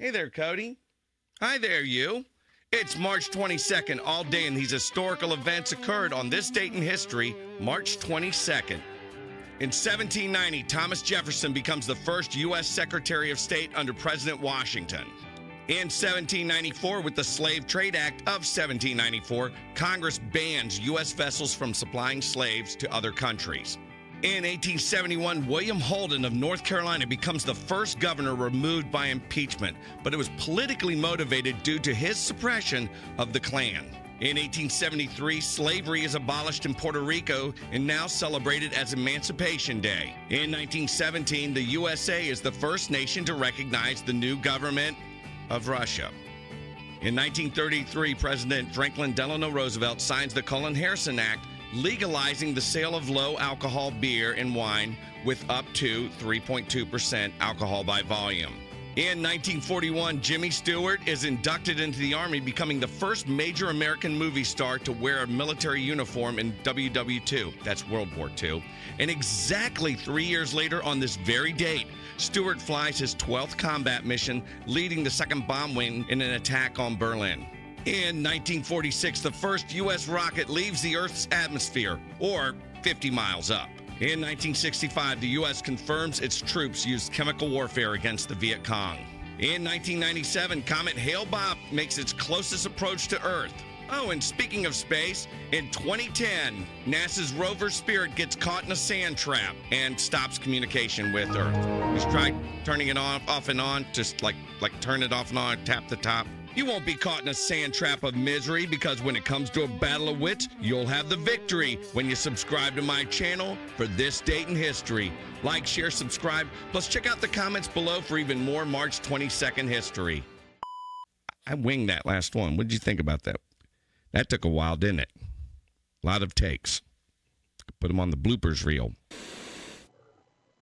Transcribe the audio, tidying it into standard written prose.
Hey there, Cody. Hi there, you. It's March 22nd all day, and these historical events occurred on this date in history, March 22nd. In 1790, Thomas Jefferson becomes the first U.S. Secretary of State under President Washington. In 1794, with the Slave Trade Act of 1794, Congress bans U.S. vessels from supplying slaves to other countries. In 1871, William Holden of North Carolina becomes the first governor removed by impeachment, but it was politically motivated due to his suppression of the Klan. In 1873, slavery is abolished in Puerto Rico and now celebrated as Emancipation Day. In 1917, the USA is the first nation to recognize the new government of Russia. In 1933, President Franklin Delano Roosevelt signs the Cullen-Harrison Act, legalizing the sale of low-alcohol beer and wine with up to 3.2% alcohol by volume. In 1941, James Stewart is inducted into the Army, becoming the first major American movie star to wear a military uniform in WW2, that's World War II. And exactly 3 years later, on this very date, Stewart flies his 12th combat mission, leading the 2nd Bomb Wing in an attack on Berlin. In 1946, the first U.S. rocket leaves the Earth's atmosphere, or 50 miles up. In 1965, the U.S. confirms its troops used chemical warfare against the Viet Cong. In 1997, Comet Hale-Bopp makes its closest approach to Earth. Oh, and speaking of space, in 2010, NASA's rover Spirit gets caught in a sand trap and stops communication with Earth. He's tried turning it off and on, just like turn it off and on, tap the top. You won't be caught in a sand trap of misery, because when it comes to a battle of wits, you'll have the victory when you subscribe to my channel for this date in history. Like, share, subscribe, plus check out the comments below for even more March 22nd history. I winged that last one. What did you think about that? That took a while, didn't it? A lot of takes. Put them on the bloopers reel.